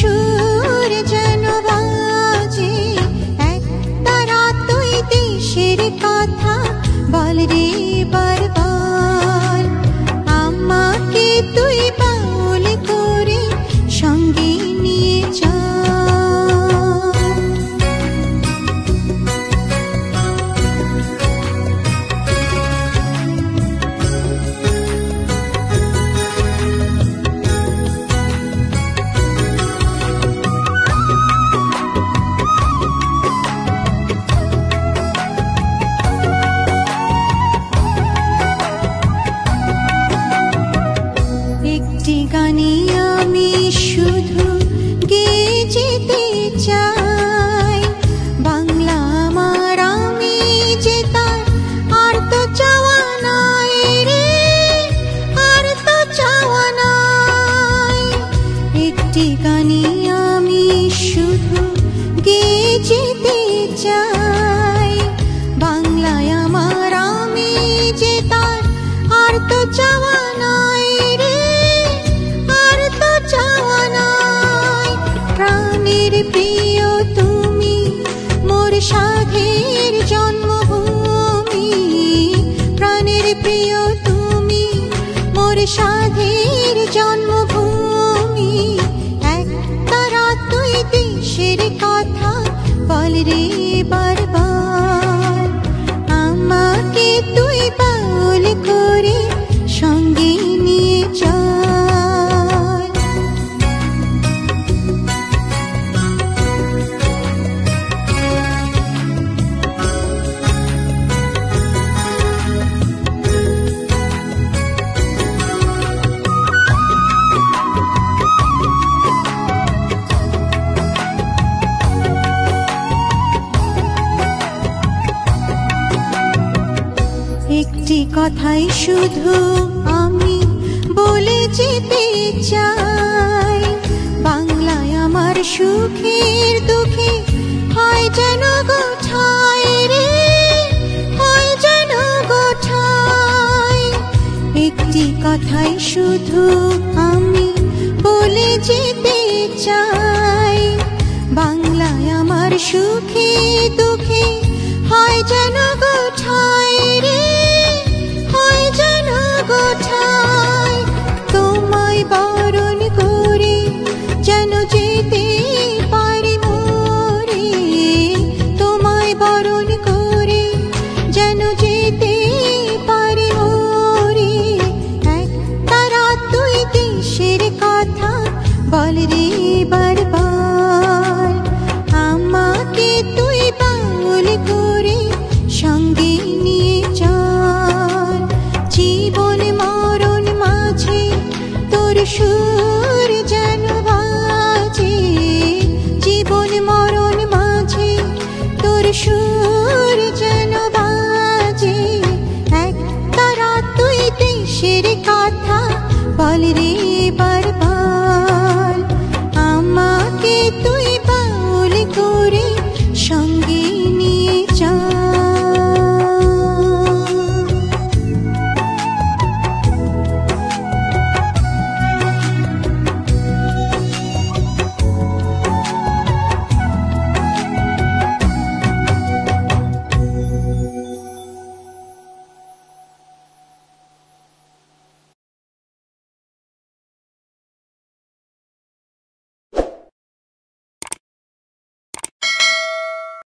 সুর যেন বাজে এক তারা তুই দেশের কথা বল রে বারবার আমাকে তুই বাউল করে সঙ্গে নিয়ে যা। সাধের জন্মভূমি এক তারা তুই দেশের কথা বল রে বারবার আমাকে তুই বাউল করে সঙ্গে নিয়ে যা। একটি কথাই শুধু আমি বলে যেতে চাই, বাংলায় আমার সুখের দুঃখে হয় যেন গোঠায় রে, হয় যেন গোঠায়। একটি কথাই শুধু আমি বলে যেতে চাই, বাংলায় আমার সুখে দুঃখে হয় যেন গোঠায় রে, হয় যেন গোঠায়। তোমায় বরণ করে যেন যেতে পারি মরে, তোমায় বরণ করে যেন যেতে পারি মরে এক তারা তুই দেশের কথা বল রে বারবার আমাকে তুই বাউল করে সঙ্গে নিয়ে যা। জীবন মরণ মাঝে তোর সুর